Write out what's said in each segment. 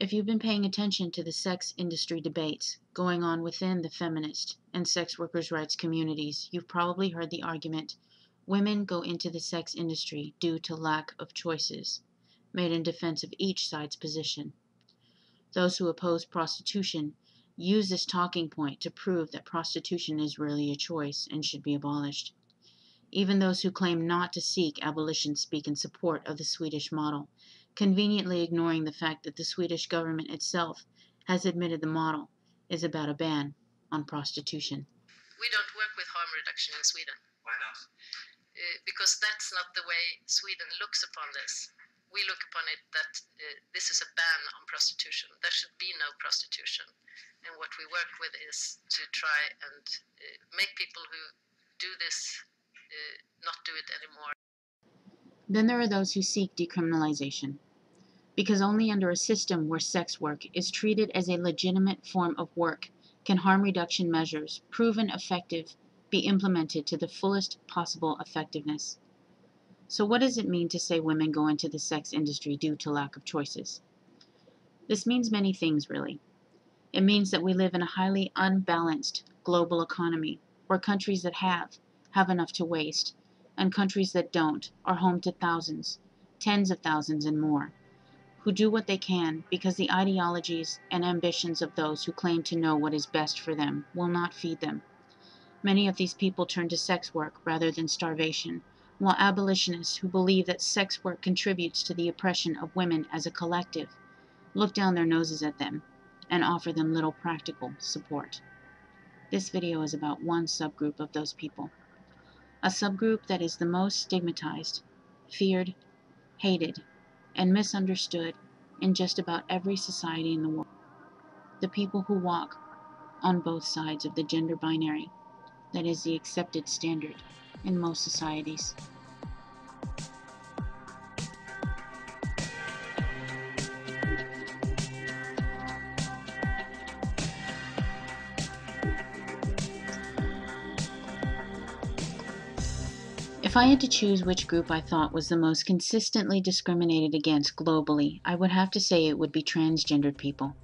If you've been paying attention to the sex industry debates going on within the feminist and sex workers' rights communities, you've probably heard the argument, women go into the sex industry due to lack of choices, made in defense of each side's position. Those who oppose prostitution use this talking point to prove that prostitution is really a choice and should be abolished. Even those who claim not to seek abolition speak in support of the Swedish model, conveniently ignoring the fact that the Swedish government itself has admitted the model is about a ban on prostitution. We don't work with harm reduction in Sweden. Why not? Because that's not the way Sweden looks upon this. We look upon it that this is a ban on prostitution. There should be no prostitution. And what we work with is to try and make people who do this not do it anymore. Then there are those who seek decriminalization, because only under a system where sex work is treated as a legitimate form of work can harm reduction measures, proven effective, be implemented to the fullest possible effectiveness. So what does it mean to say women go into the sex industry due to lack of choices? This means many things, really. It means that we live in a highly unbalanced global economy, where countries that have enough to waste, and countries that don't are home to thousands, tens of thousands and more, who do what they can because the ideologies and ambitions of those who claim to know what is best for them will not feed them. Many of these people turn to sex work rather than starvation, while abolitionists who believe that sex work contributes to the oppression of women as a collective look down their noses at them and offer them little practical support. This video is about one subgroup of those people. A subgroup that is the most stigmatized, feared, hated, and misunderstood in just about every society in the world. The people who walk on both sides of the gender binary that is the accepted standard in most societies. If I had to choose which group I thought was the most consistently discriminated against globally, I would have to say it would be transgendered people.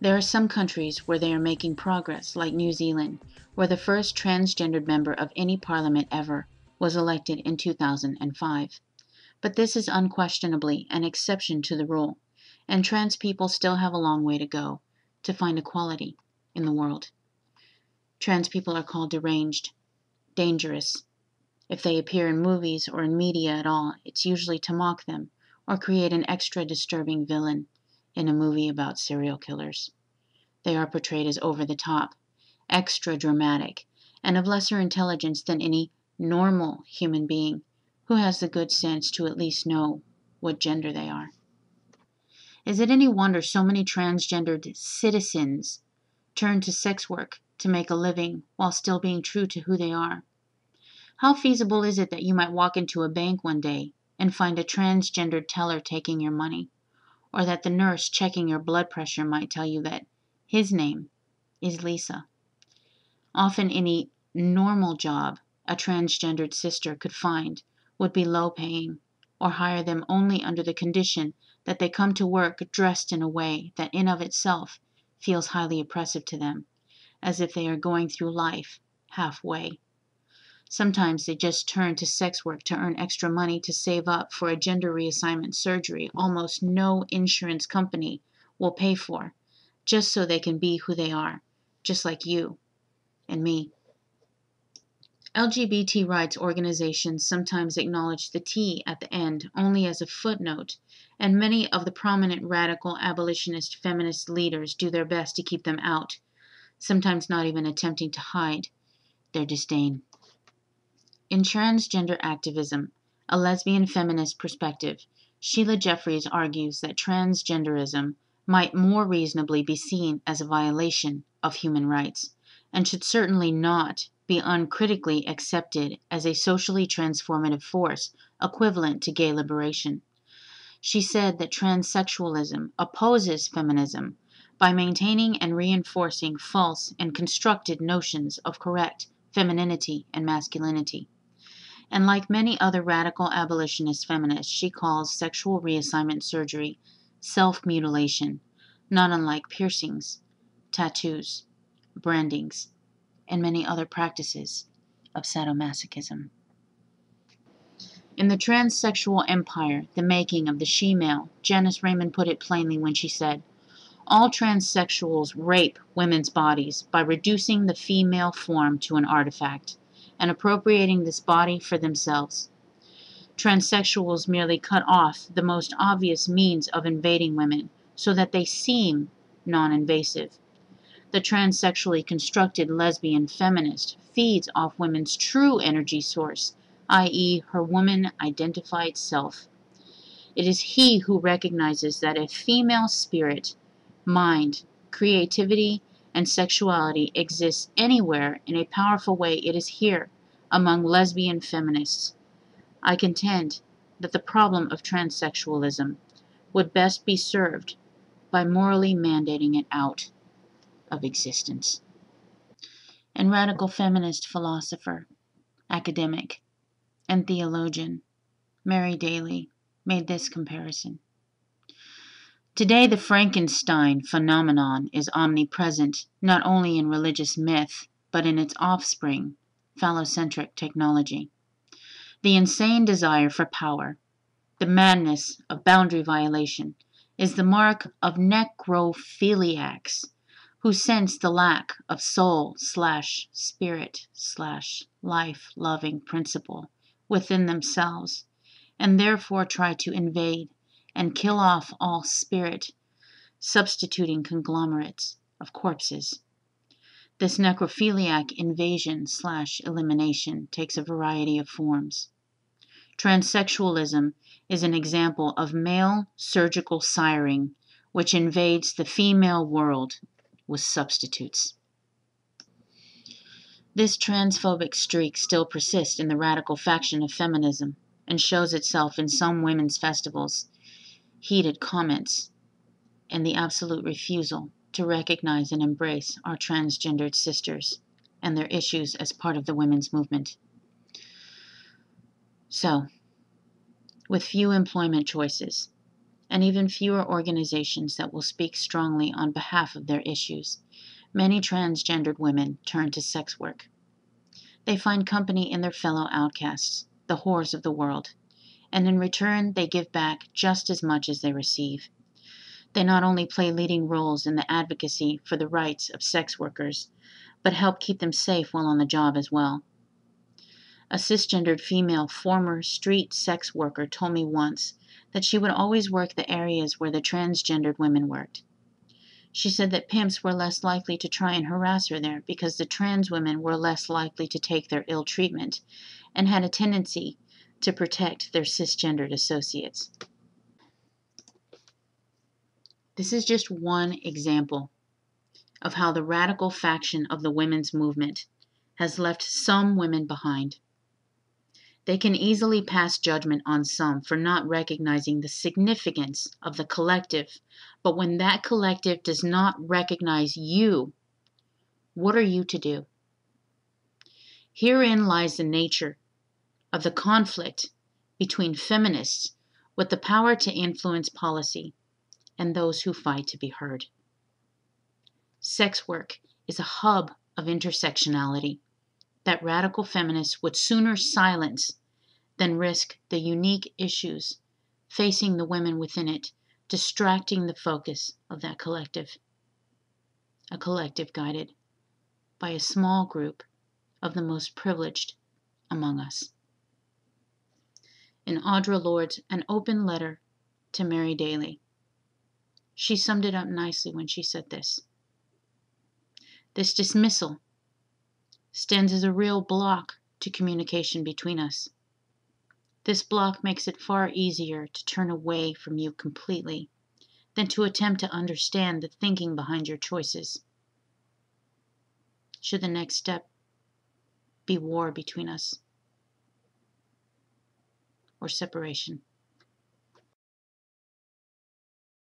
There are some countries where they are making progress, like New Zealand, where the first transgendered member of any parliament ever was elected in 2005. But this is unquestionably an exception to the rule, and trans people still have a long way to go to find equality in the world. Trans people are called deranged, dangerous. If they appear in movies or in media at all, it's usually to mock them or create an extra disturbing villain in a movie about serial killers. They are portrayed as over-the-top, extra dramatic, and of lesser intelligence than any normal human being who has the good sense to at least know what gender they are. Is it any wonder so many transgendered citizens turn to sex work to make a living while still being true to who they are? How feasible is it that you might walk into a bank one day and find a transgendered teller taking your money, or that the nurse checking your blood pressure might tell you that his name is Lisa? Often any normal job a transgendered sister could find would be low-paying, or hire them only under the condition that they come to work dressed in a way that in of itself feels highly oppressive to them, as if they are going through life halfway. Sometimes they just turn to sex work to earn extra money to save up for a gender reassignment surgery almost no insurance company will pay for, just so they can be who they are, just like you and me. LGBT rights organizations sometimes acknowledge the T at the end only as a footnote, and many of the prominent radical abolitionist feminist leaders do their best to keep them out, sometimes not even attempting to hide their disdain. In Transgender Activism, a Lesbian Feminist Perspective, Sheila Jeffreys argues that transgenderism might more reasonably be seen as a violation of human rights, and should certainly not be uncritically accepted as a socially transformative force equivalent to gay liberation. She said that transsexualism opposes feminism by maintaining and reinforcing false and constructed notions of correct femininity and masculinity. And like many other radical abolitionist feminists, she calls sexual reassignment surgery self-mutilation, not unlike piercings, tattoos, brandings, and many other practices of sadomasochism. In The Transsexual Empire, the Making of the She-Male, Janice Raymond put it plainly when she said, "All transsexuals rape women's bodies by reducing the female form to an artifact and appropriating this body for themselves. Transsexuals merely cut off the most obvious means of invading women so that they seem non-invasive. The transsexually constructed lesbian feminist feeds off women's true energy source, i.e. her woman-identified self. It is he who recognizes that if female spirit, mind, creativity, and sexuality exists anywhere in a powerful way, it is here, among lesbian feminists. I contend that the problem of transsexualism would best be served by morally mandating it out of existence." And radical feminist philosopher, academic, and theologian Mary Daly made this comparison. "Today the Frankenstein phenomenon is omnipresent not only in religious myth, but in its offspring, phallocentric technology. The insane desire for power, the madness of boundary violation, is the mark of necrophiliacs who sense the lack of soul/spirit/life-loving principle within themselves, and therefore try to invade and kill off all spirit, substituting conglomerates of corpses. This necrophiliac invasion/elimination takes a variety of forms. Transsexualism is an example of male surgical siring, which invades the female world with substitutes." This transphobic streak still persists in the radical faction of feminism and shows itself in some women's festivals, heated comments, and the absolute refusal to recognize and embrace our transgendered sisters and their issues as part of the women's movement. So, with few employment choices, and even fewer organizations that will speak strongly on behalf of their issues, many transgendered women turn to sex work. They find company in their fellow outcasts, the whores of the world, and in return they give back just as much as they receive. They not only play leading roles in the advocacy for the rights of sex workers, but help keep them safe while on the job as well. A cisgendered female former street sex worker told me once that she would always work the areas where the transgendered women worked. She said that pimps were less likely to try and harass her there because the trans women were less likely to take their ill treatment and had a tendency to protect their cisgendered associates. This is just one example of how the radical faction of the women's movement has left some women behind. They can easily pass judgment on some for not recognizing the significance of the collective, but when that collective does not recognize you, what are you to do? Herein lies the nature of the conflict between feminists with the power to influence policy and those who fight to be heard. Sex work is a hub of intersectionality that radical feminists would sooner silence than risk the unique issues facing the women within it, distracting the focus of that collective. A collective guided by a small group of the most privileged among us. In Audre Lorde's An Open Letter to Mary Daly, she summed it up nicely when she said this. "This dismissal stands as a real block to communication between us. This block makes it far easier to turn away from you completely than to attempt to understand the thinking behind your choices. Should the next step be war between us, or separation?"